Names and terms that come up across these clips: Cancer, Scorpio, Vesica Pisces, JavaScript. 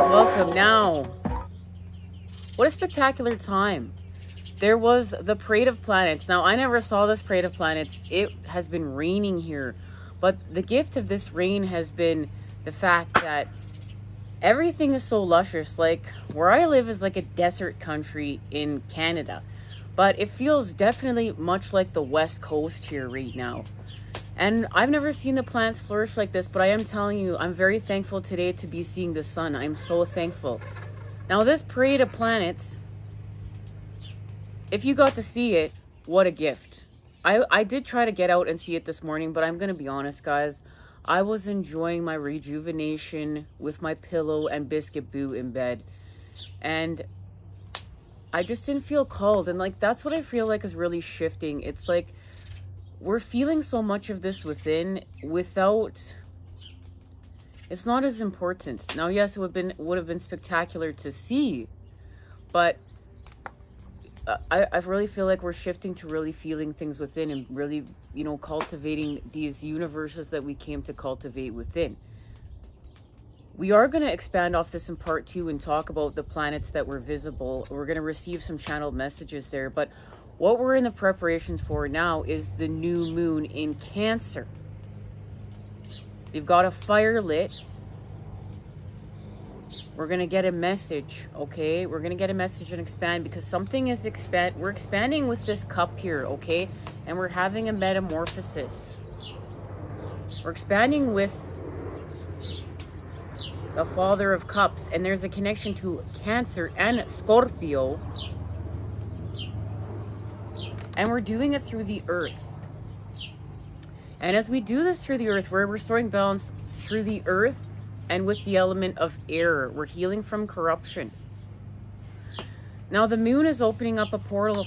have welcome now. What a spectacular time. There was the parade of planets. Now, I never saw this parade of planets. It has been raining here, but the gift of this rain has been the fact that everything is so luscious. Like, where I live is like a desert country in Canada, but it feels definitely much like the West Coast here right now. And I've never seen the plants flourish like this, but I am telling you, I'm very thankful today to be seeing the sun. I'm so thankful. Now, this parade of planets, if you got to see it, what a gift. I did try to get out and see it this morning, but I'm going to be honest, guys. I was enjoying my rejuvenation with my pillow and Biscuit Boo in bed. And I just didn't feel called. And, like, that's what I feel like is really shifting. It's like we're feeling so much of this within without... It's not as important. Now, yes, it would have been spectacular to see, but I really feel like we're shifting to really feeling things within and really, you know, cultivating these universes that we came to cultivate within. We are going to expand off this in part two and talk about the planets that were visible. We're going to receive some channeled messages there, but what we're in the preparations for now is the new moon in Cancer. We've got a fire lit. We're going to get a message, okay? We're going to get a message and expand because something is expand. We're expanding with this cup here, okay? And we're having a metamorphosis. We're expanding with the Father of Cups. And there's a connection to Cancer and Scorpio. And we're doing it through the earth. And as we do this through the earth, we're restoring balance through the earth and with the element of air. We're healing from corruption. Now, the moon is opening up a portal.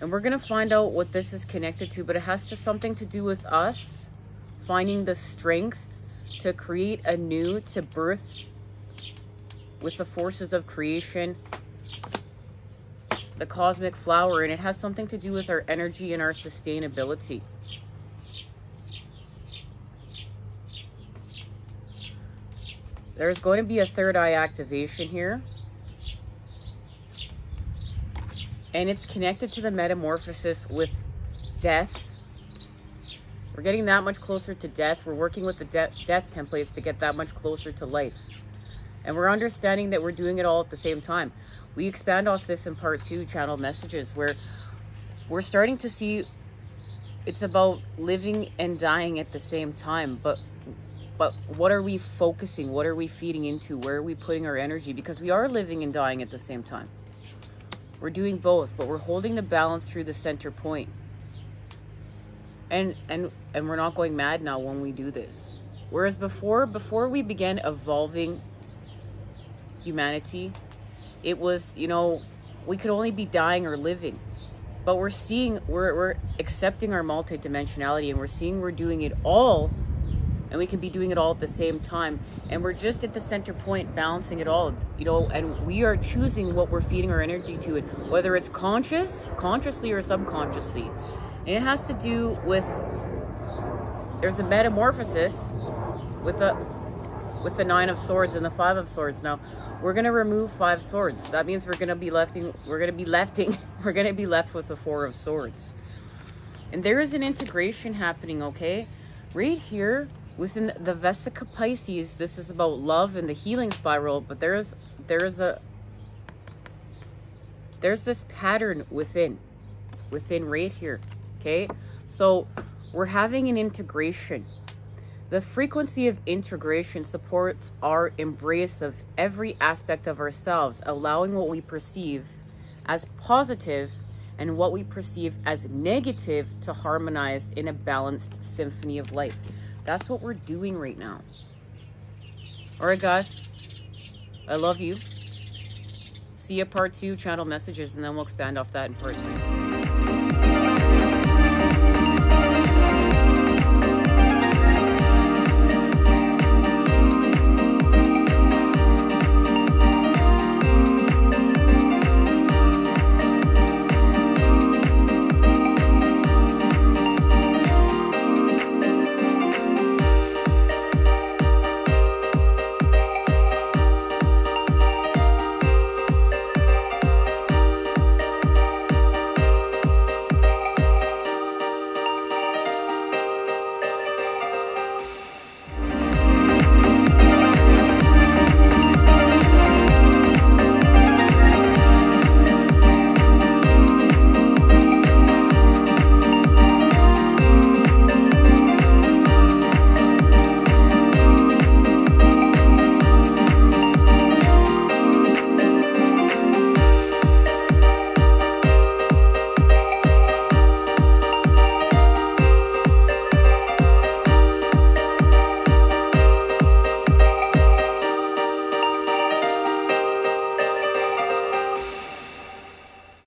And we're going to find out what this is connected to, but it has something to do with us finding the strength to create anew, to birth with the forces of creation, the cosmic flower, and it has something to do with our energy and our sustainability. There's going to be a third eye activation here, and it's connected to the metamorphosis with death. We're getting that much closer to death. We're working with the death templates to get that much closer to life. And we're understanding that we're doing it all at the same time. We expand off this in part two, channel messages, where we're starting to see it's about living and dying at the same time. But what are we focusing? What are we feeding into? Where are we putting our energy? Because we are living and dying at the same time. We're doing both, but we're holding the balance through the center point. And we're not going mad now when we do this. Whereas before we began evolving humanity, it was, you know, we could only be dying or living, but we're seeing we're accepting our multidimensionality, and we're seeing we're doing it all, and we can be doing it all at the same time, and we're just at the center point balancing it all, you know. And we are choosing what we're feeding our energy to, it whether it's consciously or subconsciously. And it has to do with, there's a metamorphosis with the Nine of Swords and the Five of Swords. Now, we're going to remove Five Swords. That means we're going to be left with the Four of Swords. And there is an integration happening, okay? Right here within the Vesica Pisces, this is about love and the healing spiral, but there's this pattern within right here, okay? So, we're having an integration. The frequency of integration supports our embrace of every aspect of ourselves, allowing what we perceive as positive and what we perceive as negative to harmonize in a balanced symphony of life. That's what we're doing right now. All right, guys, I love you. See you part two, channel messages, and then we'll expand off that in part three.